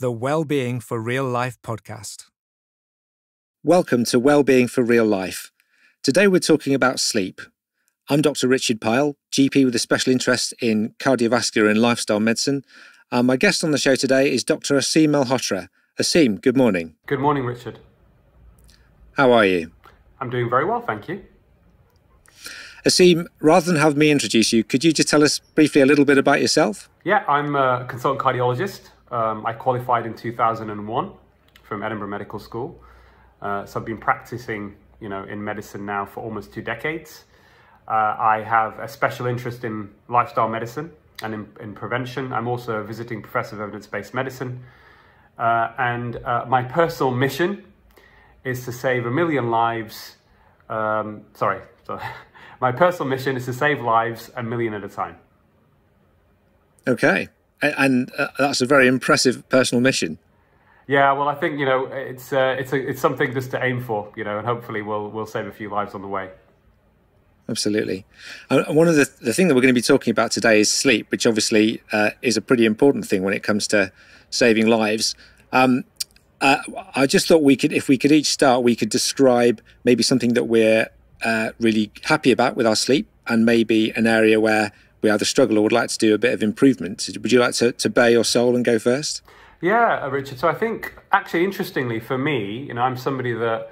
the Wellbeing for Real Life podcast. Welcome to Wellbeing for Real Life. Today we're talking about sleep. I'm Dr. Richard Pile, GP with a special interest in cardiovascular and lifestyle medicine. My guest on the show today is Dr. Aseem Malhotra. Aseem, good morning. Good morning, Richard. How are you? I'm doing very well, thank you. Aseem, rather than have me introduce you, could you just tell us briefly a little bit about yourself? Yeah, I'm a consultant cardiologist. I qualified in 2001 from Edinburgh Medical School. So I've been practicing, in medicine now for almost 2 decades. I have a special interest in lifestyle medicine and in prevention. I'm also a visiting professor of evidence-based medicine. My personal mission is to save a million lives. My personal mission is to save lives a million at a time. Okay. And that's a very impressive personal mission. Yeah, well, I think, it's something just to aim for, and hopefully we'll save a few lives on the way. Absolutely. One of the thing that we're going to be talking about today is sleep, which obviously is a pretty important thing when it comes to saving lives. I just thought if we could each start, we could describe maybe something that we're really happy about with our sleep and maybe an area where we either struggle or would like to do a bit of improvement. Would you like to bare your soul and go first? Yeah, Richard. So I think actually, interestingly for me, I'm somebody that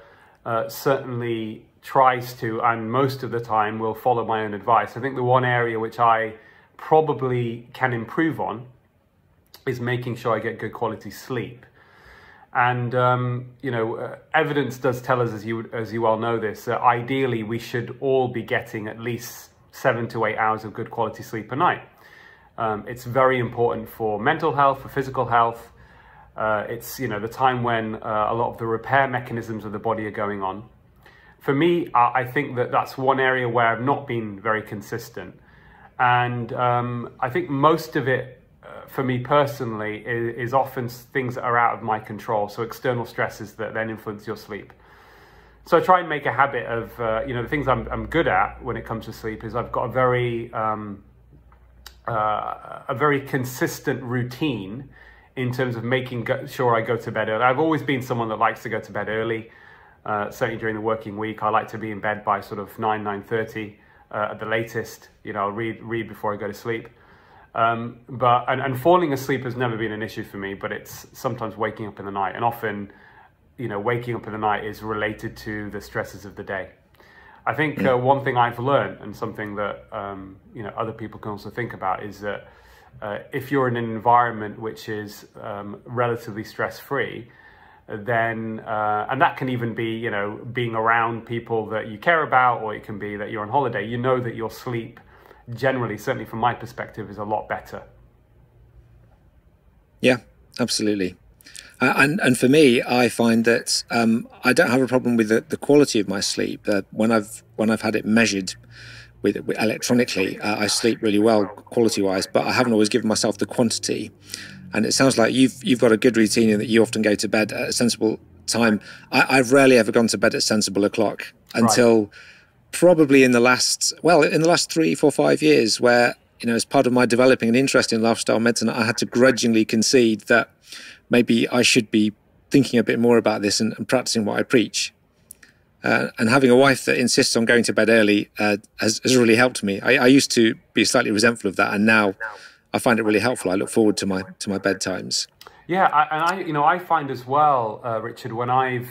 certainly tries to, and most of the time will follow my own advice. I think the one area which I probably can improve on is making sure I get good quality sleep. And, evidence does tell us, as you well know this, that ideally we should all be getting at least 7 to 8 hours of good quality sleep a night. It's very important for mental health, for physical health. It's, the time when a lot of the repair mechanisms of the body are going on. For me, I think that's one area where I've not been very consistent. And I think most of it, for me personally, is often things that are out of my control. So external stresses that then influence your sleep. So I try and make a habit of, the things I'm good at when it comes to sleep is I've got a very consistent routine in terms of making sure I go to bed early. I've always been someone that likes to go to bed early. Certainly during the working week, I like to be in bed by sort of 9, 9:30 at the latest. I'll read before I go to sleep. But falling asleep has never been an issue for me, but it's sometimes waking up in the night, and often, waking up in the night is related to the stresses of the day. I think one thing I've learned, and something that, other people can also think about, is that if you're in an environment which is relatively stress-free, then, and that can even be, being around people that you care about, or it can be that you're on holiday, that your sleep generally, certainly from my perspective, is a lot better. Yeah, absolutely. And for me, I find that I don't have a problem with the quality of my sleep. When I've had it measured with electronically, I sleep really well quality-wise, but I haven't always given myself the quantity. And it sounds like you've got a good routine in that you often go to bed at a sensible time. I've rarely ever gone to bed at sensible o'clock until probably in the last 3, 4, 5 years, where, as part of my developing an interest in lifestyle medicine, I had to grudgingly concede that maybe I should be thinking a bit more about this and practicing what I preach. And having a wife that insists on going to bed early has really helped me. I used to be slightly resentful of that, and now I find it really helpful. I look forward to my bedtimes. Yeah, I find as well, Richard, when I've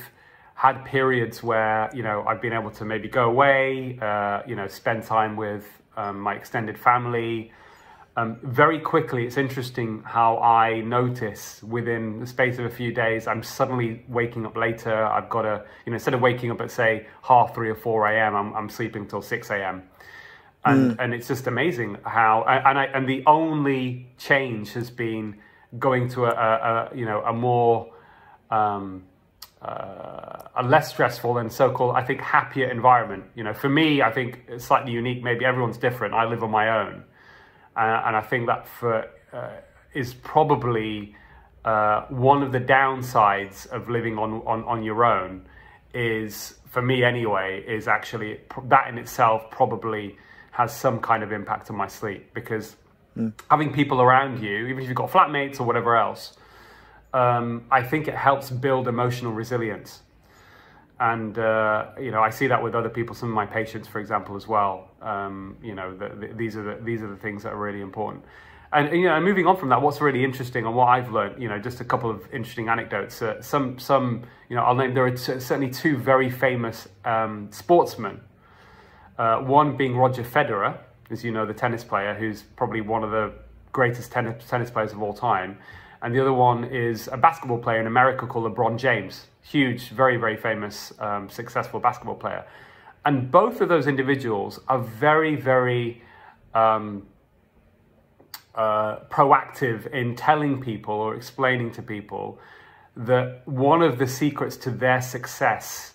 had periods where, I've been able to maybe go away, spend time with my extended family, very quickly, it's interesting how I notice within the space of a few days, I'm suddenly waking up later. I've got to, instead of waking up at say 3:30 or 4 a.m, I'm sleeping till 6 a.m. And it's just amazing how, and the only change has been going to a less stressful and so-called, I think, happier environment. For me, I think it's slightly unique. Maybe everyone's different. I live on my own. And I think that is probably one of the downsides of living on your own, is, for me anyway, is actually that in itself probably has some kind of impact on my sleep, because having people around you, even if you've got flatmates or whatever else, I think it helps build emotional resilience. And, you know, I see that with other people, some of my patients, for example, as well. You know, these are the things that are really important. And, you know, moving on from that, what's really interesting and what I've learned, you know, just a couple of interesting anecdotes. You know, I'll name, there are certainly two very famous sportsmen. One being Roger Federer, as you know, the tennis player, who's probably one of the greatest tennis players of all time. And the other one is a basketball player in America called LeBron James. Huge, very, very famous, successful basketball player. And both of those individuals are very, very proactive in telling people or explaining to people that one of the secrets to their success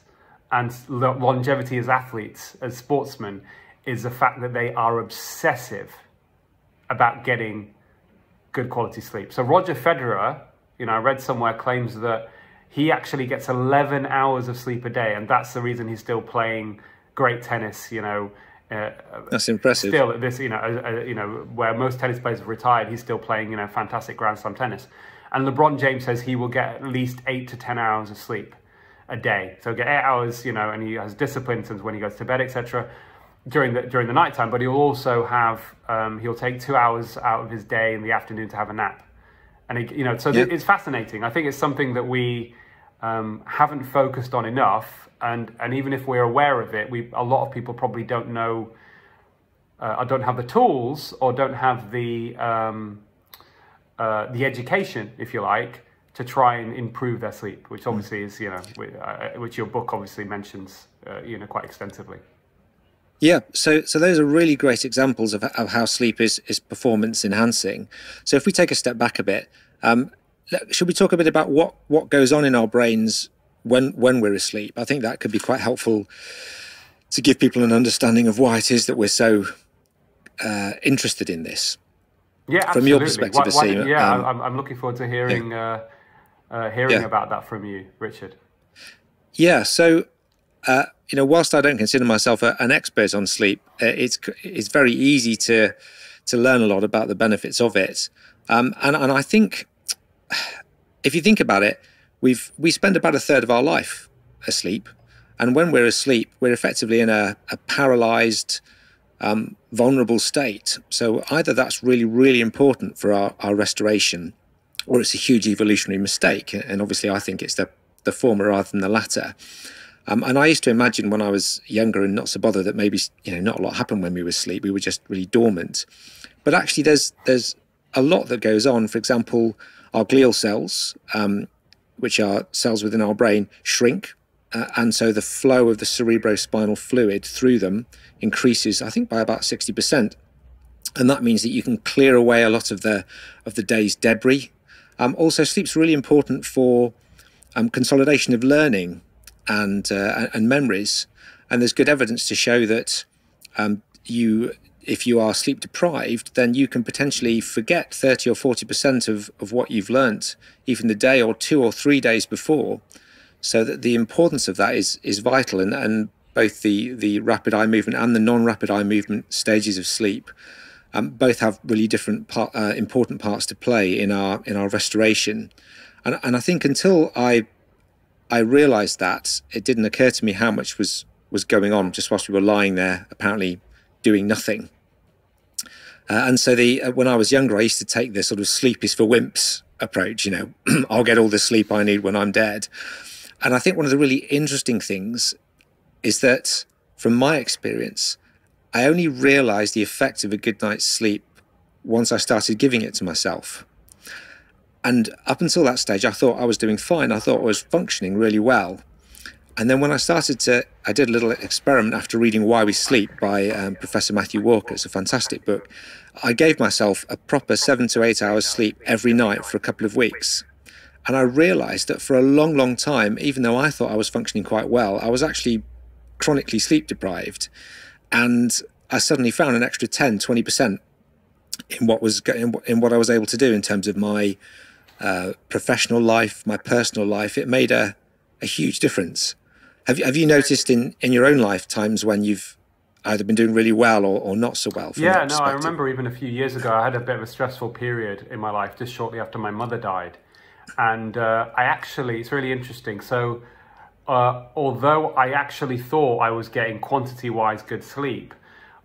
and longevity as athletes, as sportsmen, is the fact that they are obsessive about getting good quality sleep. So Roger Federer, you know, I read somewhere, claims that he actually gets 11 hours of sleep a day, and that's the reason he's still playing great tennis, you know. That's impressive. Still at this, you know, where most tennis players have retired, he's still playing, you know, fantastic Grand Slam tennis. And LeBron James says he will get at least 8 to 10 hours of sleep a day. So get 8 hours, you know, and he has discipline since when he goes to bed, etc. during the nighttime. But he'll also have, he'll take 2 hours out of his day in the afternoon to have a nap. And, he, you know, so yep. It's fascinating. I think it's something that we haven't focused on enough. And even if we're aware of it, a lot of people probably don't know, don't have the tools or don't have the education, if you like, to try and improve their sleep, which obviously is, you know, which your book obviously mentions, you know, quite extensively. Yeah, so those are really great examples of how sleep is performance enhancing. So if we take a step back a bit, should we talk a bit about what goes on in our brains when we're asleep? I think that could be quite helpful to give people an understanding of why it is that we're so interested in this. Yeah, absolutely. From your perspective, Aseem. Yeah, I'm looking forward to hearing hearing about that from you, Richard. Yeah, so... you know, whilst I don't consider myself an expert on sleep, it's very easy to learn a lot about the benefits of it. And I think, if you think about it, we spend about a third of our life asleep. And when we're asleep, we're effectively in a paralyzed, vulnerable state. So either that's really, really important for our restoration, or it's a huge evolutionary mistake. And obviously I think it's the former rather than the latter. And I used to imagine when I was younger and not so bothered that maybe, you know, not a lot happened when we were asleep. We were just really dormant. But actually there's a lot that goes on. For example, our glial cells, which are cells within our brain, shrink. And so the flow of the cerebrospinal fluid through them increases, I think, by about 60%. And that means that you can clear away a lot of the day's debris. Also, sleep's really important for consolidation of learning and memories, and there's good evidence to show that if you are sleep deprived, then you can potentially forget 30 or 40% of what you've learnt, even the day or 2 or 3 days before. So that the importance of that is vital, and both the rapid eye movement and the non-rapid eye movement stages of sleep both have really different important parts to play in our restoration, and I think until I realised that, it didn't occur to me how much was going on just whilst we were lying there, apparently doing nothing. And so when I was younger, I used to take this sort of sleep is for wimps approach, you know, I'll get all the sleep I need when I'm dead. And I think one of the really interesting things is that, from my experience, I only realised the effect of a good night's sleep once I started giving it to myself. And up until that stage, I thought I was doing fine. I thought I was functioning really well. And then when I did a little experiment after reading Why We Sleep by Professor Matthew Walker. It's a fantastic book. I gave myself a proper 7 to 8 hours sleep every night for a couple of weeks. And I realized that for a long, long time, even though I thought I was functioning quite well, I was actually chronically sleep deprived. And I suddenly found an extra 10, 20% in what I was able to do in terms of my professional life, my personal life. It made a huge difference. Have you noticed in your own life times when you've either been doing really well or not so well? Yeah, no, I remember even a few years ago, I had a bit of a stressful period in my life just shortly after my mother died. And I actually, it's really interesting. So although I actually thought I was getting quantity-wise good sleep,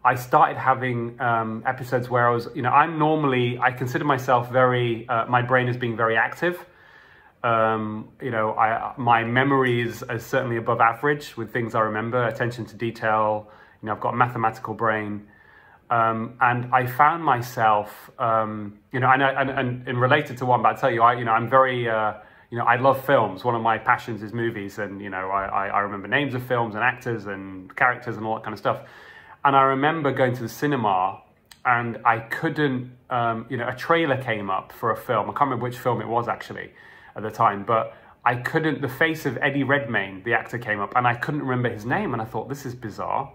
I started having episodes where I was, you know, I consider myself very, my brain as being very active. You know, my memory is certainly above average with things I remember, attention to detail, you know, I've got a mathematical brain. And I found myself, you know, and related to one, but I'll tell you, I'm very, you know, I love films. One of my passions is movies. And, you know, I remember names of films and actors and characters and all that kind of stuff. And I remember going to the cinema and I couldn't, you know, a trailer came up for a film. I can't remember which film it was actually at the time, but I couldn't, the face of Eddie Redmayne, the actor, came up and I couldn't remember his name. And I thought, this is bizarre.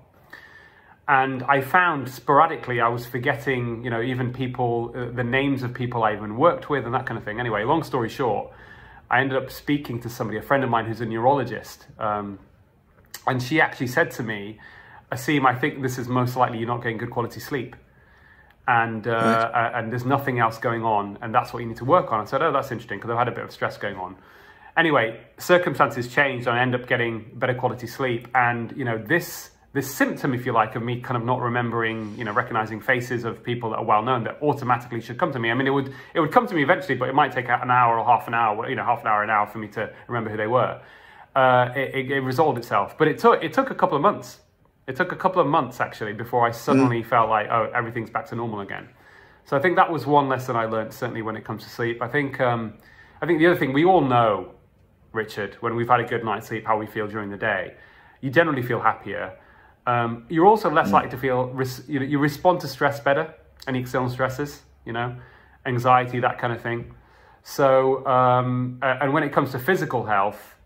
And I found sporadically I was forgetting, you know, even people, the names of people I even worked with and that kind of thing. Anyway, long story short, I ended up speaking to somebody, a friend of mine who's a neurologist. And she actually said to me, Aseem, I think this is most likely you're not getting good quality sleep, and there's nothing else going on, and that's what you need to work on. I said, oh, that's interesting, because I've had a bit of stress going on. Anyway, circumstances changed, and I end up getting better quality sleep. And you know, this symptom, if you like, of me kind of not remembering, you know, recognizing faces of people that are well known, that automatically should come to me. I mean, it would come to me eventually, but it might take an hour or half an hour, you know, half an hour, an hour for me to remember who they were. It resolved itself, but it took a couple of months. It took a couple of months, actually, before I suddenly felt like, oh, everything's back to normal again. So I think that was one lesson I learned, certainly when it comes to sleep. I think the other thing, we all know, Richard, when we've had a good night's sleep, how we feel during the day. You generally feel happier. You're also less likely to feel, you respond to stress better, any external stresses, you know, anxiety, that kind of thing. So, and when it comes to physical health,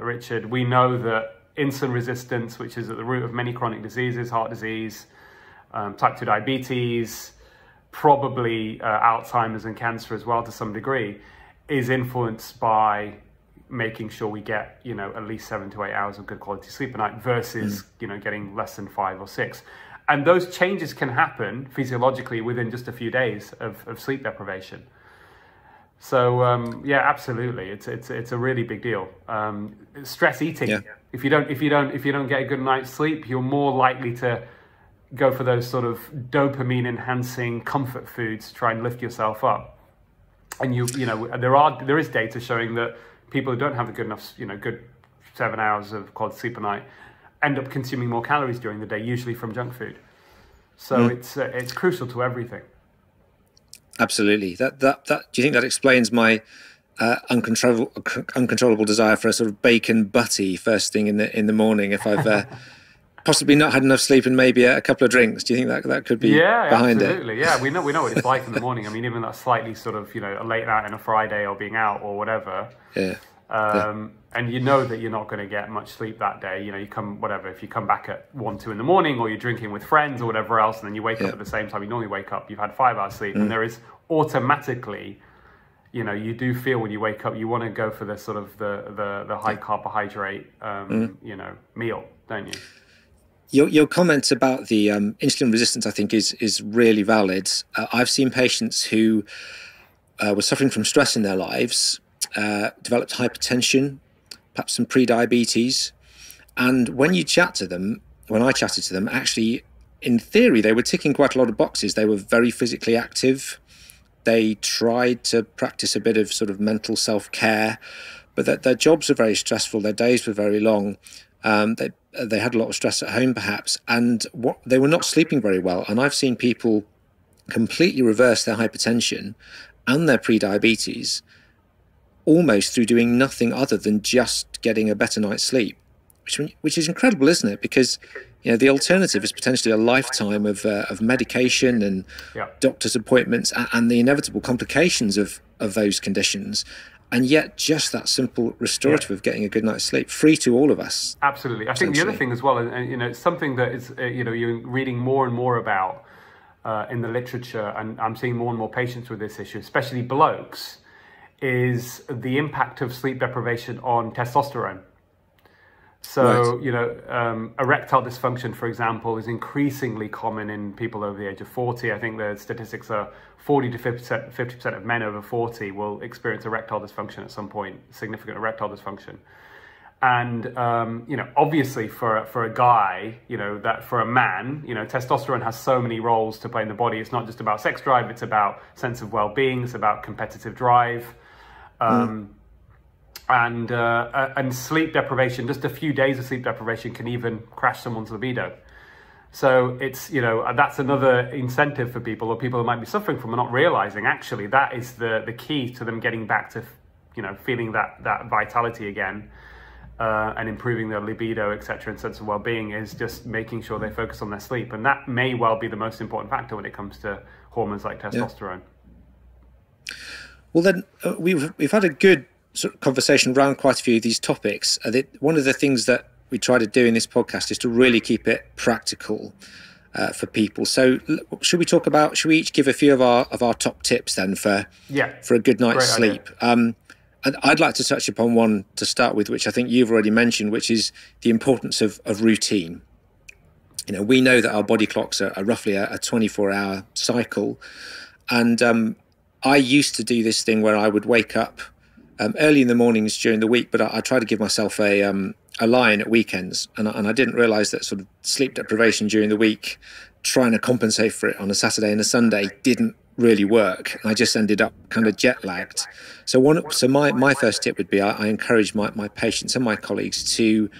Richard, we know that insulin resistance, which is at the root of many chronic diseases, heart disease, type 2 diabetes, probably Alzheimer's and cancer as well to some degree, is influenced by making sure we get, you know, at least 7 to 8 hours of good quality sleep a night versus, you know, getting less than 5 or 6. And those changes can happen physiologically within just a few days of sleep deprivation. So yeah, absolutely, it's a really big deal. Stress eating. Yeah. If you don't get a good night's sleep, you're more likely to go for those sort of dopamine enhancing comfort foods to try and lift yourself up. And you know, there is data showing that people who don't have a good enough, you know, good 7 hours of quality sleep a night end up consuming more calories during the day, usually from junk food. So it's crucial to everything. Absolutely. That do you think that explains my uncontrollable desire for a sort of bacon butty first thing in the morning if I've possibly not had enough sleep and maybe a couple of drinks? Do you think that could be behind it? Yeah, absolutely. Yeah, we know what it's like in the morning. I mean, even that slightly sort of, you know, a late night on a Friday or being out or whatever. Yeah. And you know that you're not going to get much sleep that day. You know, you come, whatever, if you come back at 1, 2 in the morning, or you're drinking with friends or whatever else, and then you wake up at the same time you normally wake up, you've had 5 hours sleep, and there is automatically, you know, you do feel when you wake up, you want to go for the sort of the high carbohydrate, you know, meal, don't you? Your comments about the insulin resistance, I think, is really valid. I've seen patients who were suffering from stress in their lives, developed hypertension, perhaps some pre-diabetes. And when I chatted to them, actually, in theory, they were ticking quite a lot of boxes. They were very physically active. They tried to practice a bit of sort of mental self-care, but their jobs were very stressful. Their days were very long. They had a lot of stress at home, perhaps, and they were not sleeping very well. And I've seen people completely reverse their hypertension and their pre-diabetes almost through doing nothing other than just getting a better night's sleep, which is incredible, isn't it? Because, you know, the alternative is potentially a lifetime of medication and doctor's appointments and the inevitable complications of those conditions. And yet just that simple restorative of getting a good night's sleep, free to all of us. Absolutely. I think the other thing as well, and you know, it's something that is, you know, you're reading more and more about in the literature, and I'm seeing more and more patients with this issue, especially blokes, is the impact of sleep deprivation on testosterone. So, right. You know, erectile dysfunction, for example, is increasingly common in people over the age of 40. I think the statistics are 40 to 50% of men over 40 will experience erectile dysfunction at some point, significant erectile dysfunction. And, you know, obviously for a guy, you know, that for a man, you know, testosterone has so many roles to play in the body. It's not just about sex drive. It's about sense of well-being. It's about competitive drive. And sleep deprivation, just a few days of sleep deprivation can even crash someone's libido. So it's, you know, that's another incentive for people, or people who might be suffering from and not realizing actually that is the key to them getting back to, you know, feeling that vitality again, and improving their libido, etc., and sense of well-being is just making sure they focus on their sleep. And that may well be the most important factor when it comes to hormones like testosterone. Yeah. Well, then we've had a good sort of conversation around quite a few of these topics. One of the things that we try to do in this podcast is to really keep it practical for people. So should we each give a few of our top tips then for a good night's sleep? And I'd like to touch upon one to start with, which I think you've already mentioned, which is the importance of routine. You know, we know that our body clocks are roughly a 24-hour cycle. And I used to do this thing where I would wake up early in the mornings during the week, but I try to give myself a line at weekends, and I didn't realise that sort of sleep deprivation during the week, trying to compensate for it on a Saturday and a Sunday, didn't really work, and I just ended up kind of jet lagged. So my first tip would be I encourage my patients and my colleagues to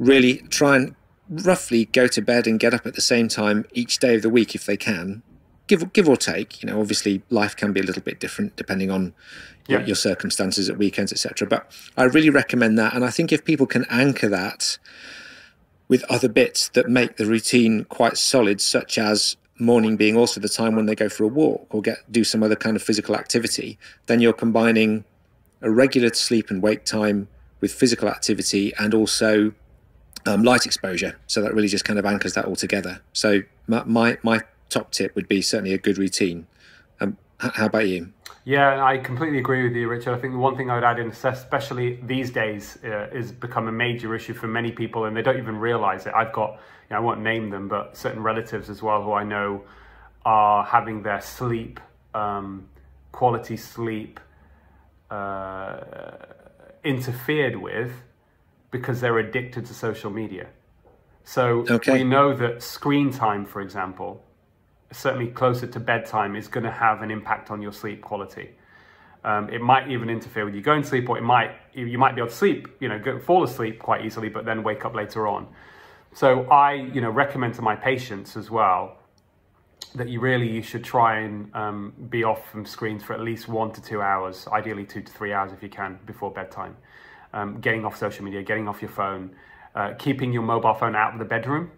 really try and roughly go to bed and get up at the same time each day of the week if they can. Give or take, you know, obviously life can be a little bit different depending on your circumstances at weekends, etc. But I really recommend that. And I think if people can anchor that with other bits that make the routine quite solid, such as morning being also the time when they go for a walk or do some other kind of physical activity, then you're combining a regular sleep and wake time with physical activity and also light exposure. So that really just kind of anchors that all together. So my top tip would be certainly a good routine. How about you? Yeah, I completely agree with you, Richard. I think the one thing I would add in, especially these days, is become a major issue for many people, and they don't even realize it. I've got, you know, I won't name them, but certain relatives as well who I know are having their sleep, quality sleep, interfered with because they're addicted to social media. So we know that screen time, for example, certainly closer to bedtime, is going to have an impact on your sleep quality. It might even interfere with you going to sleep, or you might be able to sleep, you know, fall asleep quite easily, but then wake up later on. So I, you know, recommend to my patients as well that you should try and be off from screens for at least 1 to 2 hours, ideally 2 to 3 hours if you can, before bedtime. Getting off social media, getting off your phone, keeping your mobile phone out of the bedroom.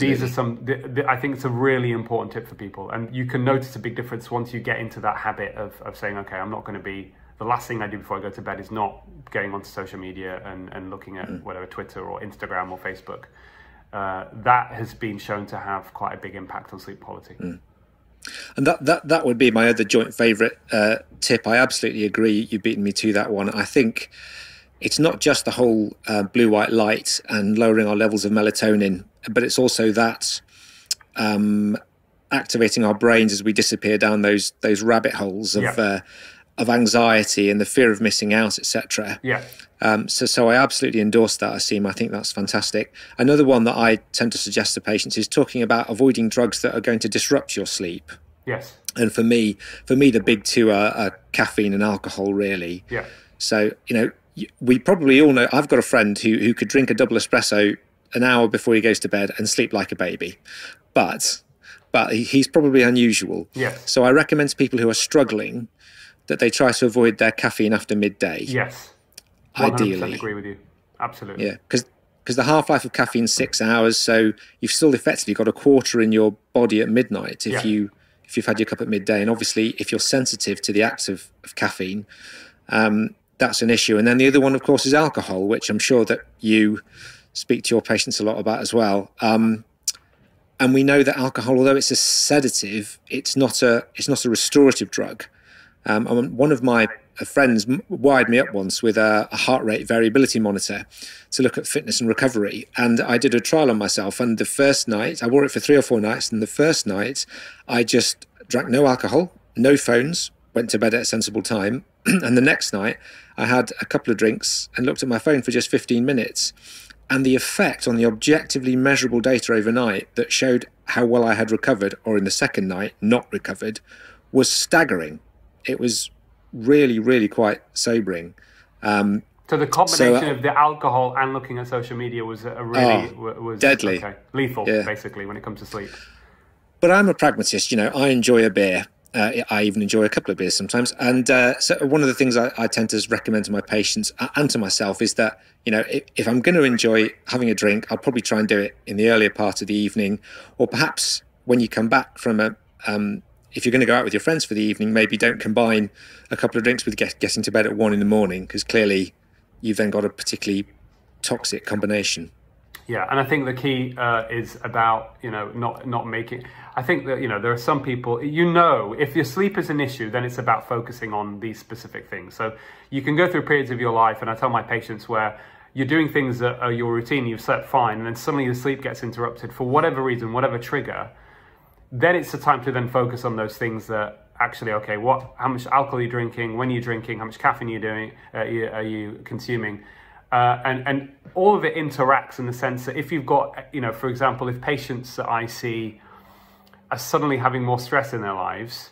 These are I think it's a really important tip for people, and you can notice a big difference once you get into that habit of saying, okay, I'm not going to be, the last thing I do before I go to bed is not going onto social media and looking at whatever, Twitter or Instagram or Facebook. That has been shown to have quite a big impact on sleep quality. And that would be my other joint favourite tip. I absolutely agree. You've beaten me to that one. I think it's not just the whole blue-white light and lowering our levels of melatonin, but it's also that activating our brains as we disappear down those rabbit holes of anxiety and the fear of missing out, etc. Yeah. So I absolutely endorse that, Aseem. I think that's fantastic. Another one that I tend to suggest to patients is talking about avoiding drugs that are going to disrupt your sleep. Yes. And for me, the big two are caffeine and alcohol, really. Yeah. So, you know, we probably all know, I've got a friend who could drink a double espresso an hour before he goes to bed and sleep like a baby, but he's probably unusual. Yes. So I recommend to people who are struggling that they try to avoid their caffeine after midday. Yes, 100% ideally. Agree with you, absolutely. Yeah, because the half-life of caffeine is 6 hours, so you've still effectively got a quarter in your body at midnight if you've had your cup at midday, and obviously if you're sensitive to the acts of caffeine, that's an issue. And then the other one, of course, is alcohol, which I'm sure that you speak to your patients a lot about as well. And we know that alcohol, although it's a sedative, it's not a restorative drug. And one of my a friend's wired me up once with a heart rate variability monitor to look at fitness and recovery. And I did a trial on myself. And the first night, I wore it for 3 or 4 nights. And the first night, I just drank no alcohol, no phones, went to bed at a sensible time. And the next night, I had a couple of drinks and looked at my phone for just 15 minutes. And the effect on the objectively measurable data overnight that showed how well I had recovered, or in the second night, not recovered, was staggering. It was really, really quite sobering. So the combination of the alcohol and looking at social media was a really was deadly, lethal, basically, when it comes to sleep. But I'm a pragmatist, you know, I enjoy a beer. I even enjoy a couple of beers sometimes. And so one of the things I tend to recommend to my patients and to myself is that, you know, if I'm going to enjoy having a drink, I'll probably try and do it in the earlier part of the evening, or perhaps when you come back from a, if you're going to go out with your friends for the evening, maybe don't combine a couple of drinks with getting to bed at 1 in the morning, because clearly you've then got a particularly toxic combination. Yeah, and I think the key is about, you know, not making... I think that, you know, there are some people, you know, if your sleep is an issue, then it's about focusing on these specific things. So you can go through periods of your life, and I tell my patients, where you're doing things that are your routine, you've slept fine, and then suddenly your sleep gets interrupted for whatever reason, whatever trigger, then it's the time to then focus on those things that actually, okay, how much alcohol are you drinking, when are you drinking, how much caffeine are you consuming? And all of it interacts in the sense that if you've got, you know, for example, if patients that I see are suddenly having more stress in their lives,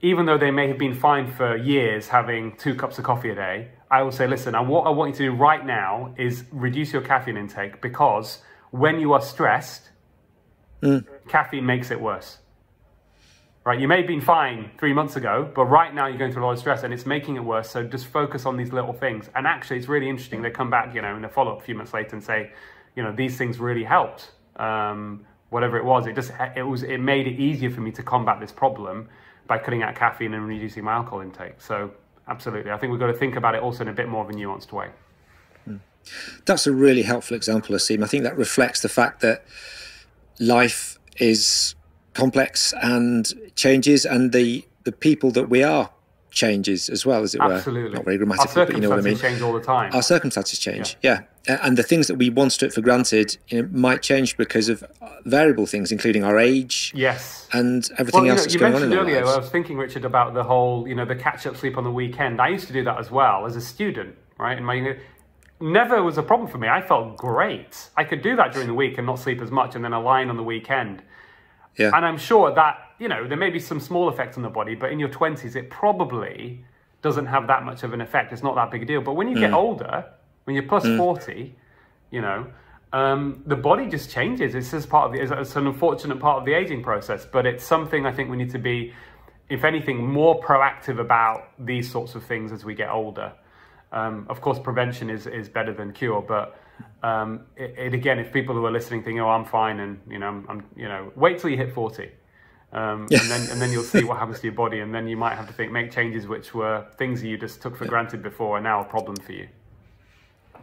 even though they may have been fine for years having 2 cups of coffee a day, I will say, listen, what I want you to do right now is reduce your caffeine intake, because when you are stressed, caffeine makes it worse. Right, you may have been fine 3 months ago, but right now you're going through a lot of stress and it's making it worse. So just focus on these little things. And actually, it's really interesting. They come back, you know, in a follow-up a few months later and say, you know, these things really helped. Whatever it was, it made it easier for me to combat this problem by cutting out caffeine and reducing my alcohol intake. So absolutely, I think we've got to think about it also in a bit more of a nuanced way. That's a really helpful example, Aseem. I think that reflects the fact that life is complex and changes, and the people that we are changes as well, as it were. Absolutely. Not very grammatical, but you know what I mean. Our circumstances change all the time. Our circumstances change, yeah. And the things that we once took for granted, you know, might change because of variable things, including our age. Yes. And everything else that's going on in our lives. You mentioned earlier, I was thinking, Richard, about the whole, you know, the catch-up sleep on the weekend. I used to do that as well as a student, right? In my never was a problem for me. I felt great. I could do that during the week and not sleep as much, and then align on the weekend. Yeah. And I'm sure that, you know, there may be some small effect on the body, but in your 20s, it probably doesn't have that much of an effect. It's not that big a deal. But when you get older, when you're plus 40, you know, the body just changes. It's just part of it's an unfortunate part of the aging process. But it's something I think we need to be, if anything, more proactive about these sorts of things as we get older. Of course, prevention is better than cure, but again, if people who are listening think, oh, I'm fine, and you know, I'm you know, wait till you hit 40, and then you'll see what happens to your body, and then you might have to make changes which were things you just took for granted before are now a problem for you.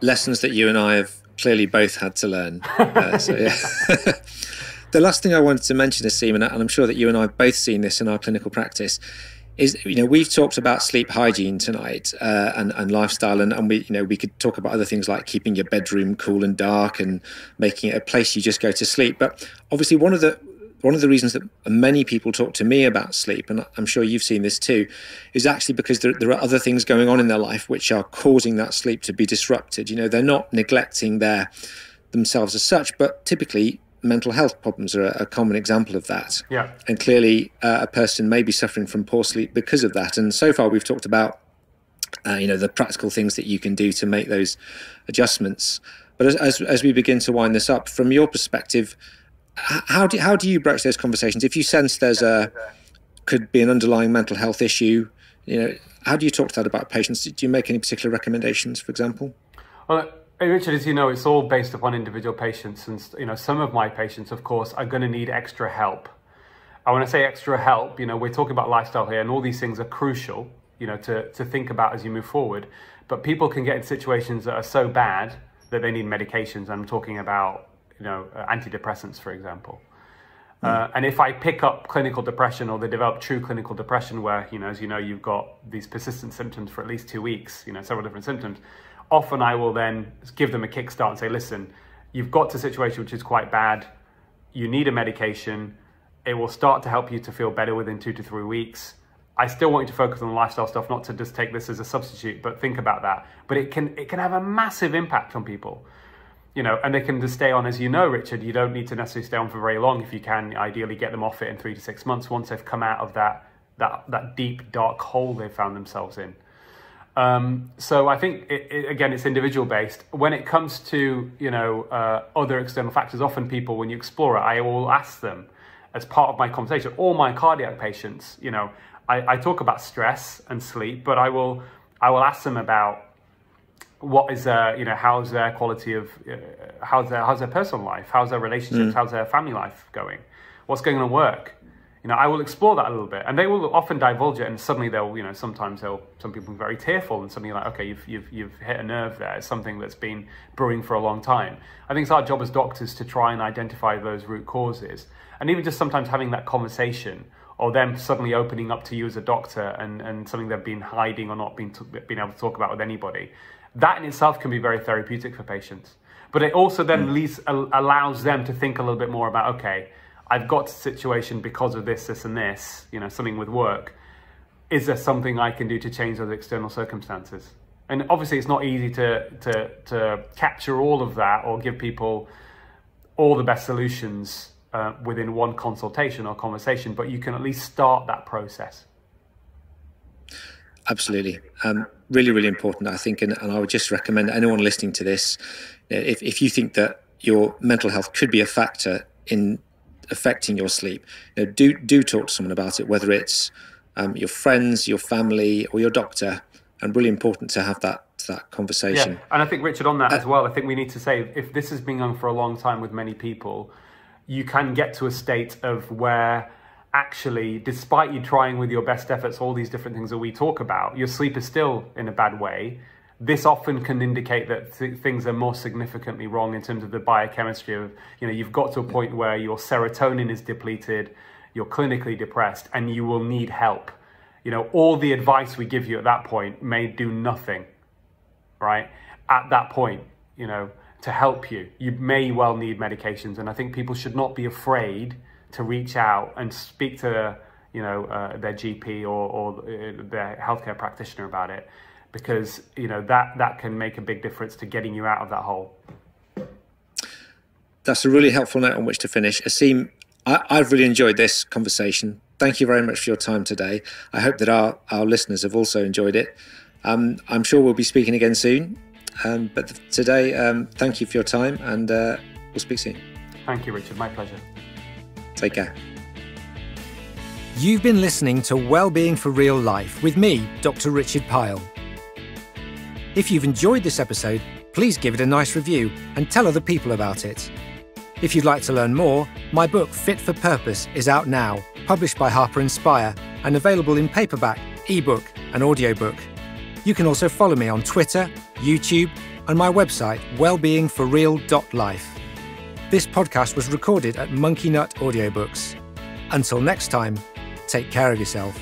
Lessons that you and I have clearly both had to learn. The last thing I wanted to mention, Aseem, and I'm sure that you and I have both seen this in our clinical practice, is, you know, we've talked about sleep hygiene tonight and lifestyle, and we, you know, we could talk about other things like keeping your bedroom cool and dark and making it a place you just go to sleep. But obviously, one of the reasons that many people talk to me about sleep, and I'm sure you've seen this too, is actually because there are other things going on in their life which are causing that sleep to be disrupted. You know, they're not neglecting themselves as such, but typically mental health problems are a common example of that. Yeah. And clearly a person may be suffering from poor sleep because of that. And so far we've talked about, you know, the practical things that you can do to make those adjustments. But as we begin to wind this up, from your perspective, how do you broach those conversations? If you sense there's could be an underlying mental health issue, you know, how do you talk to that about patients? Do you make any particular recommendations, for example? Well, hey, Richard, as you know, it's all based upon individual patients, and you know, some of my patients, of course, are going to need extra help. And when I say extra help, you know, we're talking about lifestyle here, and all these things are crucial, you know, to think about as you move forward. But people can get in situations that are so bad that they need medications. I'm talking about, you know, antidepressants, for example. And if I pick up clinical depression, or they develop true clinical depression where, you know, as you know, you've got these persistent symptoms for at least 2 weeks, you know, several different symptoms, often I will then give them a kickstart and say, listen, you've got to a situation which is quite bad. You need a medication. It will start to help you to feel better within 2 to 3 weeks. I still want you to focus on the lifestyle stuff, not to just take this as a substitute, but think about that. But it can have a massive impact on people. You know, and they can just stay on, as you know, Richard, you don't need to necessarily stay on for very long. If you can, ideally get them off it in 3 to 6 months once they've come out of that deep, dark hole they've found themselves in. So I think, again, it's individual based. When it comes to, you know, other external factors, often people, when you explore it, I will ask them as part of my conversation, all my cardiac patients, you know, I talk about stress and sleep, but I will ask them about, what is you know, how's their quality of how's their personal life, how's their relationships, how's their family life going, what's going on at work. You know, I will explore that a little bit, and they will often divulge it, and suddenly they'll, you know, sometimes some people are very tearful, and suddenly you're like, okay, you've hit a nerve there. It's something that's been brewing for a long time. I think it's our job as doctors to try and identify those root causes, and even just sometimes having that conversation, or them suddenly opening up to you as a doctor and something they've been hiding or not been able to talk about with anybody. That in itself can be very therapeutic for patients, but it also then allows them to think a little bit more about, okay, I've got a situation because of this, this, and this, you know, something with work. Is there something I can do to change those external circumstances? And obviously it's not easy to capture all of that or give people all the best solutions within one consultation or conversation, but you can at least start that process. Absolutely. Really, really important, I think. And I would just recommend anyone listening to this, if you think that your mental health could be a factor in affecting your sleep, you know, do talk to someone about it, whether it's your friends, your family, or your doctor. And really important to have that conversation. Yeah. And I think, Richard, on that as well, I think we need to say, if this has been going for a long time with many people, you can get to a state of where actually, despite you trying with your best efforts, all these different things that we talk about, your sleep is still in a bad way. This often can indicate that things are more significantly wrong in terms of the biochemistry of, you know, you've got to a point where your serotonin is depleted, you're clinically depressed, and you will need help. You know, all the advice we give you at that point may do nothing, right? At that point, you know, to help you, you may well need medications. And I think people should not be afraid to reach out and speak to, you know, their GP or their healthcare practitioner about it, because, you know, that can make a big difference to getting you out of that hole. That's a really helpful note on which to finish. Aseem, I've really enjoyed this conversation. Thank you very much for your time today. I hope that our listeners have also enjoyed it. I'm sure we'll be speaking again soon. But today, thank you for your time, and we'll speak soon. Thank you, Richard. My pleasure. Take care. You've been listening to Wellbeing for Real Life with me, Dr. Richard Pile. If you've enjoyed this episode, please give it a nice review and tell other people about it. If you'd like to learn more, my book Fit for Purpose is out now, published by Harper Inspire and available in paperback, ebook and audiobook. You can also follow me on Twitter, YouTube and my website wellbeingforreal.life. This podcast was recorded at Monkey Nut Audiobooks. Until next time, take care of yourself.